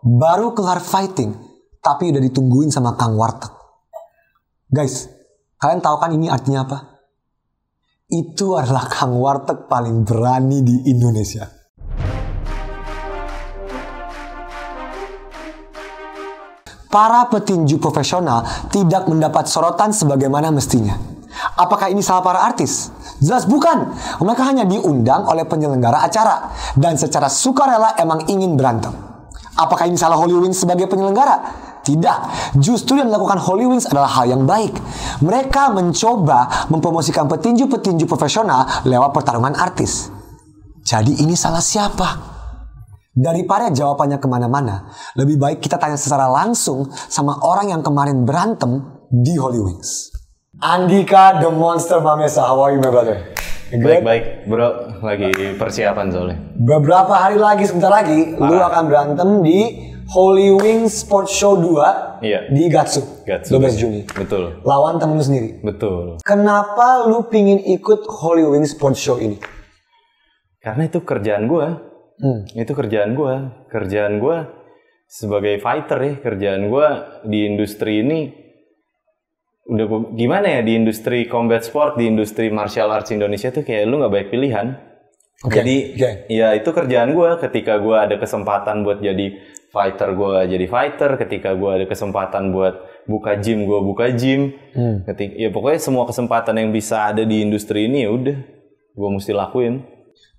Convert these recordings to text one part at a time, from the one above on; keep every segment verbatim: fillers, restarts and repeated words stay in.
Baru kelar fighting, tapi udah ditungguin sama Kang Warteg. Guys, kalian tahu kan ini artinya apa? Itu adalah Kang Warteg paling berani di Indonesia. Para petinju profesional tidak mendapat sorotan sebagaimana mestinya. Apakah ini salah para artis? Jelas bukan. Mereka hanya diundang oleh penyelenggara acara dan secara sukarela emang ingin berantem. Apakah ini salah Holywings sebagai penyelenggara? Tidak. Justru yang dilakukan Holywings adalah hal yang baik. Mereka mencoba mempromosikan petinju-petinju profesional lewat pertarungan artis. Jadi ini salah siapa? Daripada jawabannya kemana-mana, lebih baik kita tanya secara langsung sama orang yang kemarin berantem di Holywings. Andika The Monster Mamesah, how are you my brother? Baik-baik bro, lagi persiapan soalnya. Beberapa hari lagi, sebentar lagi, Marah. lu akan berantem di Holywings Sports Show dua, iya, di Gatsu, dua belas Juni. Betul. Lawan temen lu sendiri. Betul. Kenapa lu pingin ikut Holywings Sports Show ini? Karena itu kerjaan gua. Hmm. Itu kerjaan gua. Kerjaan gua sebagai fighter ya. Kerjaan gua di industri ini. Udah gimana ya, di industri combat sport, di industri martial arts Indonesia tuh kayak lu nggak banyak pilihan. Okay. Jadi okay. ya itu kerjaan gue. Ketika gue ada kesempatan buat jadi fighter, gue jadi fighter. Ketika gue ada kesempatan buat buka gym, gue buka gym. Hmm. Ketika, ya pokoknya semua kesempatan yang bisa ada di industri ini ya udah gue mesti lakuin.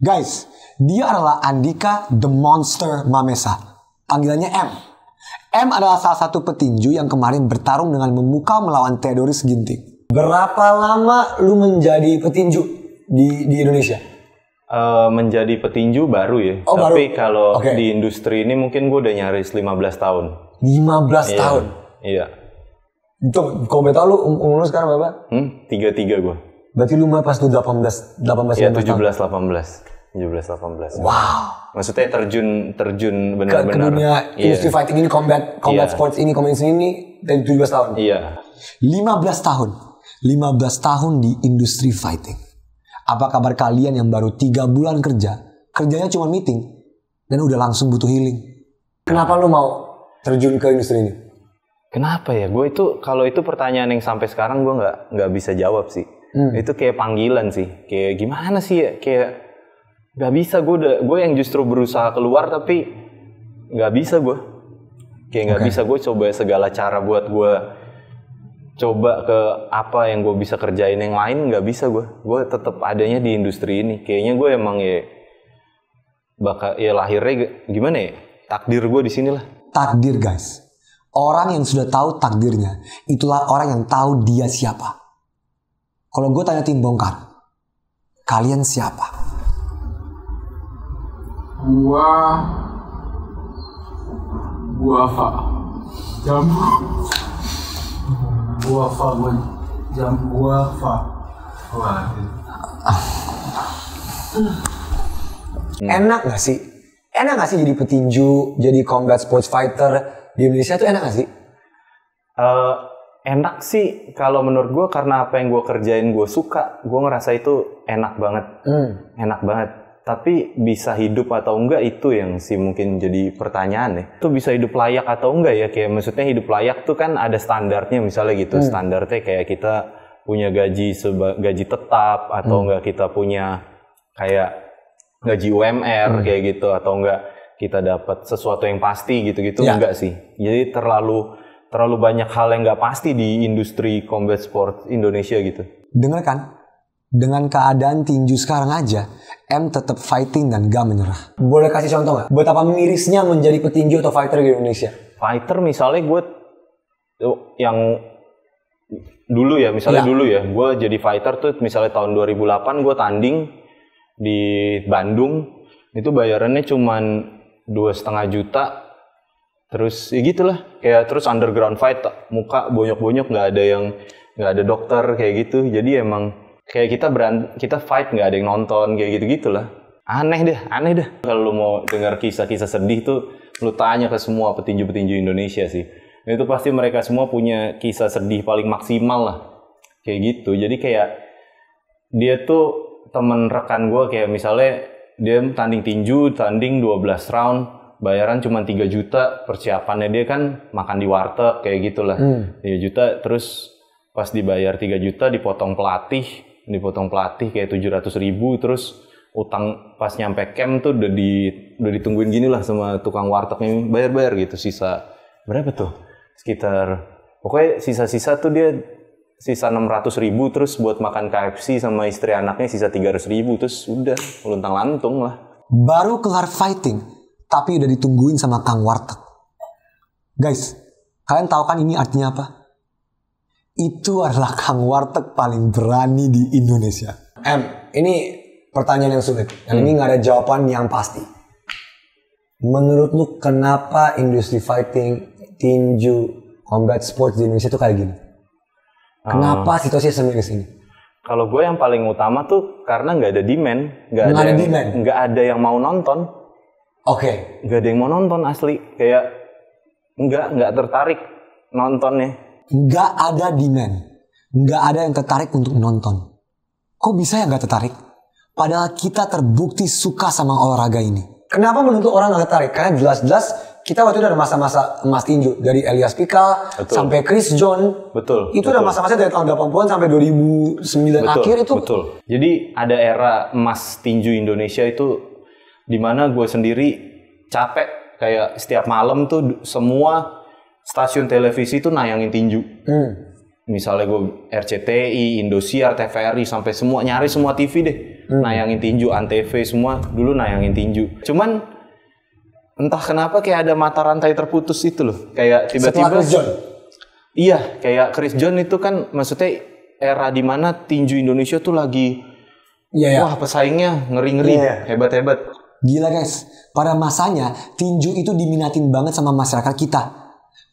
Guys, dia adalah Andika The Monster Mamesah. Panggilannya M. M adalah salah satu petinju yang kemarin bertarung dengan memukau melawan Teodori Ginting. Berapa lama lu menjadi petinju di, di Indonesia? Uh, menjadi petinju baru ya. Oh, Tapi kalau okay. di industri ini mungkin gue udah nyaris lima belas tahun. lima belas tahun? Iya. Itu, kalau betul lu umur lu sekarang berapa? Hmm, tiga puluh tiga gue. Berarti lu mah pas lu delapan belas, delapan belas ya, tujuh belas delapan belas. tujuh belas delapan belas. Wow. Maksudnya terjun terjun benar-benar ke dunia industri yeah. fighting ini, combat combat yeah. sports ini, combat ini dari tujuh belas tahun. Iya. Yeah. lima belas tahun. lima belas tahun di industri fighting. Apa kabar kalian yang baru tiga bulan kerja? Kerjanya cuma meeting dan udah langsung butuh healing. Kenapa nah. lu mau terjun ke industri ini? Kenapa ya? Gue itu kalau itu pertanyaan yang sampai sekarang gue nggak nggak bisa jawab sih. Hmm. Itu kayak panggilan sih. Kayak gimana sih ya? Kayak gak bisa, gue udah, gue yang justru berusaha keluar tapi gak bisa gue. Kayak gak okay. bisa gue coba segala cara buat gue coba ke apa yang gue bisa kerjain yang lain, gak bisa gue. Gue tetap adanya di industri ini. Kayaknya gue emang ya bakal ya lahirnya gimana ya? Takdir gue di sinilah. Takdir guys. Orang yang sudah tahu takdirnya, itulah orang yang tahu dia siapa. Kalau gue tanya tim bongkar, kalian siapa? Gua guava jambu guava gua jambu guava wah enak gak sih enak gak sih jadi petinju, jadi combat sports fighter di Indonesia tuh enak gak sih? Uh, enak sih kalau menurut gua, karena apa yang gua kerjain gua suka, gua ngerasa itu enak banget. hmm. enak banget Tapi bisa hidup atau enggak itu yang sih mungkin jadi pertanyaan ya. Itu bisa hidup layak atau enggak ya? Kayak maksudnya hidup layak tuh kan ada standarnya misalnya gitu. Hmm. Standarnya kayak kita punya gaji seba, gaji tetap atau hmm. enggak kita punya kayak gaji U M R hmm. kayak gitu, atau enggak kita dapat sesuatu yang pasti gitu-gitu ya. Enggak sih. Jadi terlalu terlalu banyak hal yang enggak pasti di industri combat sport Indonesia gitu. Dengar kan? Dengan keadaan tinju sekarang aja, M tetap fighting dan gak menyerah. Boleh kasih contoh gak? Betapa mirisnya menjadi petinju atau fighter di Indonesia? Fighter misalnya gue, yang dulu ya, misalnya ya. dulu ya, gue jadi fighter tuh misalnya tahun dua ribu delapan gue tanding di Bandung, itu bayarannya cuman dua koma lima juta, terus ya gitulah, kayak terus underground fight, muka bonyok-bonyok, gak ada yang, gak ada dokter kayak gitu, jadi emang kayak kita berant, kita fight nggak ada yang nonton kayak gitu gitulah. Aneh deh, aneh deh. Kalau lu mau dengar kisah-kisah sedih tuh, lu tanya ke semua petinju-petinju Indonesia sih. Dan itu pasti mereka semua punya kisah sedih paling maksimal lah. Kayak gitu. Jadi kayak dia tuh temen rekan gue kayak misalnya dia tanding tinju, tanding dua belas round, bayaran cuma tiga juta, persiapannya dia kan makan di warteg kayak gitulah. Hmm. tiga juta, terus pas dibayar tiga juta dipotong pelatih, dipotong pelatih kayak tujuh ratus ribu, terus utang pas nyampe camp tuh udah di udah ditungguin gini lah sama tukang wartegnya, bayar-bayar gitu, sisa berapa tuh? Sekitar pokoknya sisa-sisa tuh dia sisa enam ratus ribu, terus buat makan K F C sama istri anaknya sisa tiga ratus ribu, terus udah luntang-lantung lah. Baru kelar fighting tapi udah ditungguin sama Kang Warteg. Guys, kalian tahu kan ini artinya apa? Itu adalah Kang Warteg paling berani di Indonesia. Em, ini pertanyaan yang sulit. Yang hmm. ini gak ada jawaban yang pasti. Menurut lu kenapa industri fighting, tinju, combat sports di Indonesia tuh kayak gini? Kenapa hmm. situasinya semiris ini? Kalau gue yang paling utama tuh karena gak ada demand. Gak, gak ada, ada yang, demand? Gak ada yang mau nonton. Oke, okay. Gak ada yang mau nonton asli, kayak nggak nggak tertarik nontonnya. Nggak ada demand, nggak ada yang tertarik untuk nonton. Kok bisa ya nggak tertarik? Padahal kita terbukti suka sama olahraga ini. Kenapa menuntut orang nggak tertarik? Karena jelas-jelas kita waktu itu ada masa-masa emas tinju dari Ellyas Pical sampai Chris John. Betul. Itu betul. Ada masa-masa dari tahun delapan puluhan sampai dua ribu sembilan betul, akhir itu. Betul. Jadi ada era emas tinju Indonesia itu. Dimana gue sendiri capek, kayak setiap malam tuh semua stasiun televisi tuh nayangin tinju. Hmm. Misalnya gue R C T I, Indosiar, T V R I, sampai semua, nyari semua T V deh. Hmm. Nayangin tinju, Antv semua dulu nayangin tinju. Cuman entah kenapa kayak ada mata rantai terputus itu loh. Kayak tiba-tiba... Chris John? Iya, kayak Chris John itu kan maksudnya era dimana tinju Indonesia tuh lagi... Yeah, yeah. Wah, pesaingnya ngeri-ngeri, yeah. Hebat-hebat. Gila guys, pada masanya tinju itu diminatin banget sama masyarakat kita.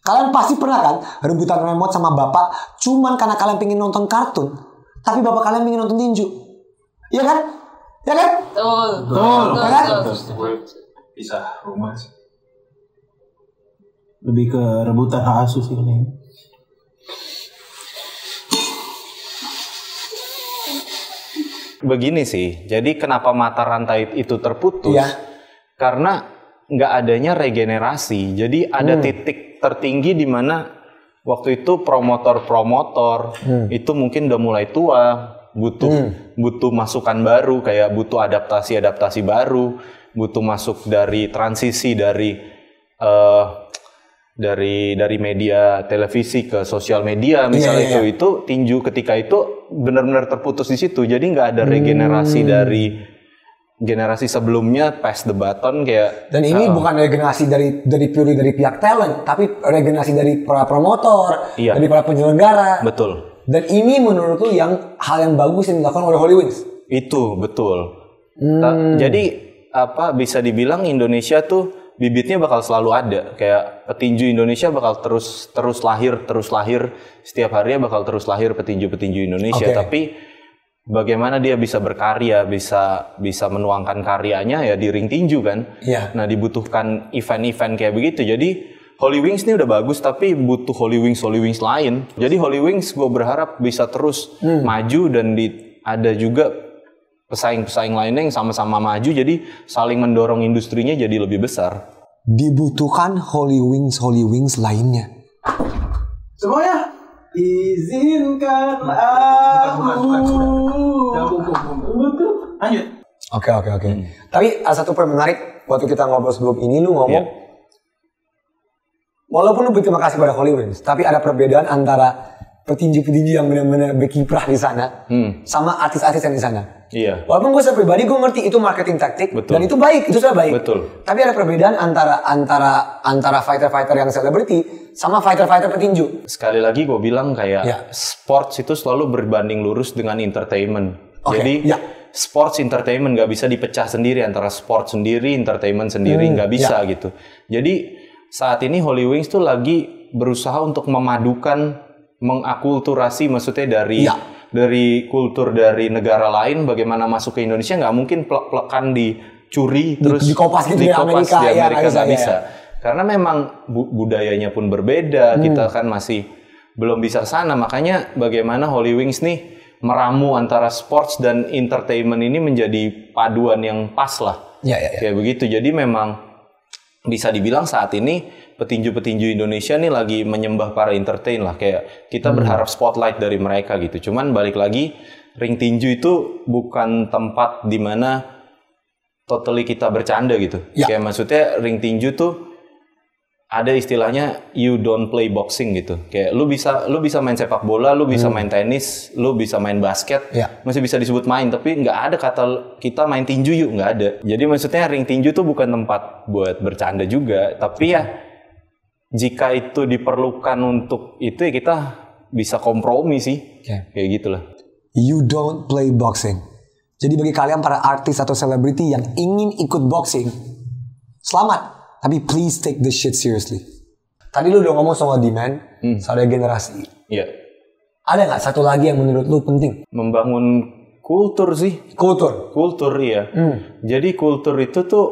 Kalian pasti pernah kan rebutan remote sama bapak cuman karena kalian pengen nonton kartun, tapi bapak kalian pengen nonton tinju. Iya kan? Iya kan? Betul. Betul kan? Bisa rumah sih. Lebih ke rebutan hak asuh sih ini. Begini sih, jadi kenapa mata rantai itu terputus? Iya. Karena nggak adanya regenerasi. Jadi ada hmm. titik tertinggi di mana waktu itu promotor-promotor hmm. itu mungkin udah mulai tua, butuh hmm. butuh masukan baru, kayak butuh adaptasi-adaptasi baru, butuh masuk dari transisi dari uh, dari dari media televisi ke sosial media misalnya. Yeah, yeah, yeah. Itu itu tinju ketika itu benar-benar terputus di situ, jadi nggak ada regenerasi hmm. dari generasi sebelumnya, pass the baton kayak. Dan ini uh, bukan regenerasi dari dari pure dari pihak talent, tapi regenerasi dari para promotor, iya. Dari para penyelenggara. Betul. Dan ini menurut lu yang hal yang bagus yang dilakukan oleh Holywings. Itu betul. Hmm. Ta, jadi apa bisa dibilang Indonesia tuh bibitnya bakal selalu ada, kayak petinju Indonesia bakal terus terus lahir, terus lahir setiap harinya bakal terus lahir petinju-petinju Indonesia. Okay. Tapi bagaimana dia bisa berkarya, bisa bisa menuangkan karyanya ya di ring tinju kan? Yeah. Nah dibutuhkan event-event kayak begitu. Jadi Holywings ini udah bagus tapi butuh Holywings Holywings lain. Jadi Holywings gue berharap bisa terus hmm. maju dan di, ada juga pesaing-pesaing lainnya yang sama-sama maju, jadi saling mendorong industrinya jadi lebih besar. Dibutuhkan Holywings-Holywings lainnya. Semuanya, izinkan aku. Lanjut. Oke, oke, oke. Tapi ada satu poin menarik, waktu kita ngobrol sebelum ini, lu ngomong, yeah. Walaupun lu berterima kasih pada Holywings, tapi ada perbedaan antara petinju-petinju yang benar-benar berkiprah di sana, hmm. sama artis-artis yang di sana. Iya. Walaupun gue secara pribadi gue ngerti itu marketing taktik. Betul. Dan itu baik, itu sudah baik. Betul. Tapi ada perbedaan antara antara antara fighter-fighter yang selebriti sama fighter-fighter petinju. Sekali lagi gue bilang kayak ya. Sports itu selalu berbanding lurus dengan entertainment. Okay. Jadi ya. Sports entertainment nggak bisa dipecah sendiri antara sports sendiri, entertainment sendiri nggak hmm, bisa ya. Gitu. Jadi saat ini Holywings tuh lagi berusaha untuk memadukan, mengakulturasi maksudnya dari ya. Dari kultur dari negara lain, bagaimana masuk ke Indonesia nggak mungkin plek-plekan dicuri di, terus dikopas gitu di Amerika, di Amerika nggak ya, ya, bisa ya. Karena memang bu budayanya pun berbeda, hmm. kita kan masih belum bisa sana, makanya bagaimana Holywings nih meramu antara sports dan entertainment ini menjadi paduan yang pas lah ya, ya, ya. Kayak begitu, jadi memang bisa dibilang saat ini petinju-petinju Indonesia nih lagi menyembah para entertain lah, kayak kita hmm. berharap spotlight dari mereka gitu. Cuman balik lagi, ring tinju itu bukan tempat dimana totally kita bercanda gitu. Ya. Kayak maksudnya ring tinju tuh ada istilahnya you don't play boxing gitu. Kayak lu bisa lu bisa main sepak bola, lu bisa hmm. main tenis, lu bisa main basket, ya. Masih bisa disebut main, tapi nggak ada kata kita main tinju yuk, nggak ada. Jadi maksudnya ring tinju tuh bukan tempat buat bercanda juga, tapi ya jika itu diperlukan untuk itu ya kita bisa kompromi sih. Ya. Kayak gitulah. You don't play boxing. Jadi bagi kalian para artis atau selebriti yang ingin ikut boxing, selamat. Tapi please take this shit seriously. Tadi lu udah ngomong soal demand, hmm. soal generasi. Iya. Ada nggak satu lagi yang menurut lu penting? Membangun kultur sih. Kultur? Kultur, iya. Hmm. Jadi kultur itu tuh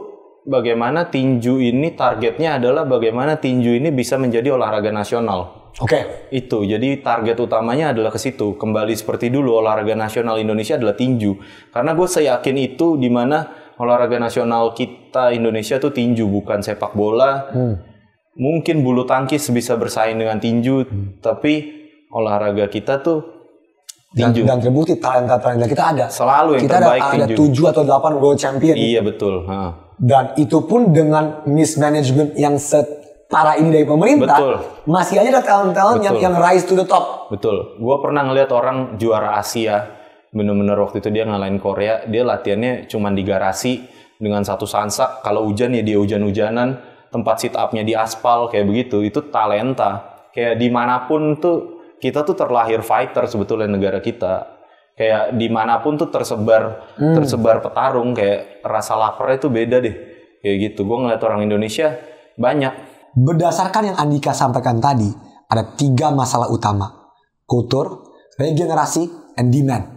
bagaimana tinju ini, targetnya adalah bagaimana tinju ini bisa menjadi olahraga nasional. Oke. Okay. Itu, jadi target utamanya adalah ke situ. Kembali seperti dulu, olahraga nasional Indonesia adalah tinju. Karena gue seyakin itu di mana olahraga nasional kita Indonesia tuh tinju, bukan sepak bola. Hmm. Mungkin bulu tangkis bisa bersaing dengan tinju, hmm. tapi olahraga kita tuh tinju. Dan, dan terbukti talenta-talenta kita ada. Selalu yang kita terbaik ada, tinju. Kita ada tujuh atau delapan world champion. Iya, betul. Ha. Dan itu pun dengan mismanagement yang set parah ini dari pemerintah, betul. Masih aja ada talent-talent yang, yang rise to the top. Betul. Gue pernah ngeliat orang juara Asia, bener-bener waktu itu dia ngalahin Korea, dia latihannya cuma di garasi dengan satu sansak, kalau hujan ya dia hujan-hujanan, tempat sit up-nya di aspal, kayak begitu. Itu talenta. Kayak dimanapun tuh, kita tuh terlahir fighter sebetulnya negara kita. Kayak dimanapun tuh tersebar, hmm. tersebar petarung, kayak rasa laparnya tuh beda deh. Kayak gitu. Gue ngeliat orang Indonesia banyak. Berdasarkan yang Andika sampaikan tadi, ada tiga masalah utama. Kultur, regenerasi, and demand.